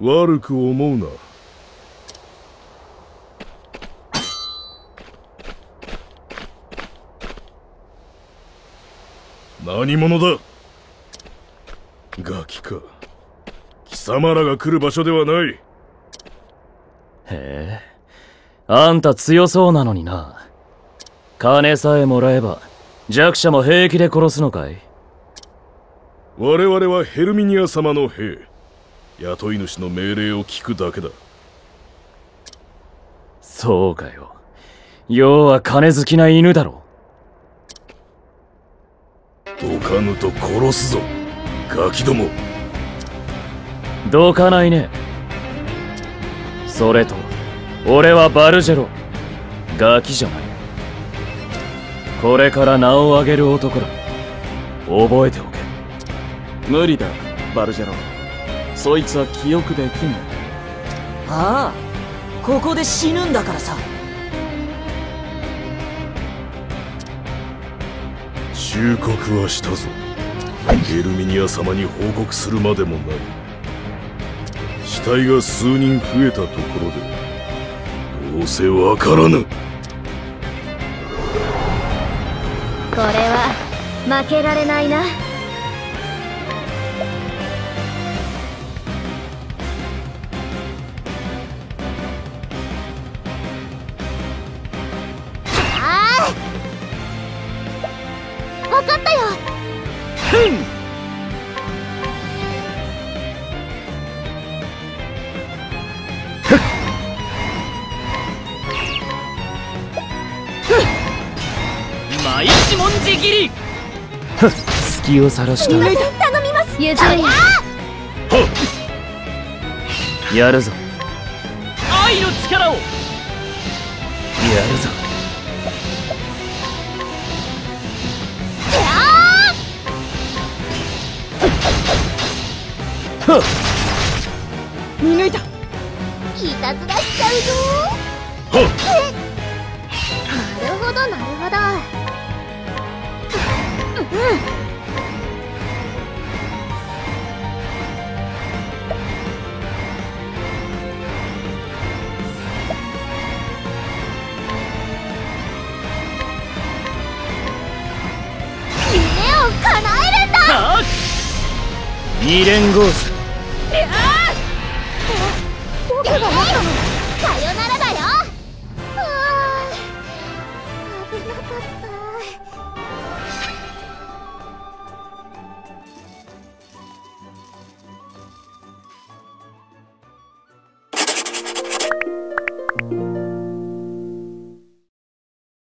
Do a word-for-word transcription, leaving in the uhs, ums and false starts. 悪く思うな。何者だ。ガキか。貴様らが来る場所ではない。へえ、あんた強そうなのにな。金さえもらえば弱者も平気で殺すのかい。我々はヘルミニア様の兵、雇い主の命令を聞くだけだ。そうかよ。要は金好きな犬だろ。どかぬと殺すぞ、ガキども。どかないね。それと俺はバルジェロ、ガキじゃない。これから名を上げる男だ。覚えておけ。無理だ、バルジェロ。そいつは記憶できんの。ああ、ここで死ぬんだからさ。忠告はしたぞ。ヘルミニア様に報告するまでもない。死体が数人増えたところでどうせわからぬ。これは負けられないな。隙を晒した。頼みます。譲れ。やるぞ。愛の力を。やるぞ。見抜いた。いたずらしちゃうぞ。なるほど、なるほど。うん、夢を叶えるんだ。ああ、二連合戦。僕が持ったの。さよならだよ。ああ、危なかった。you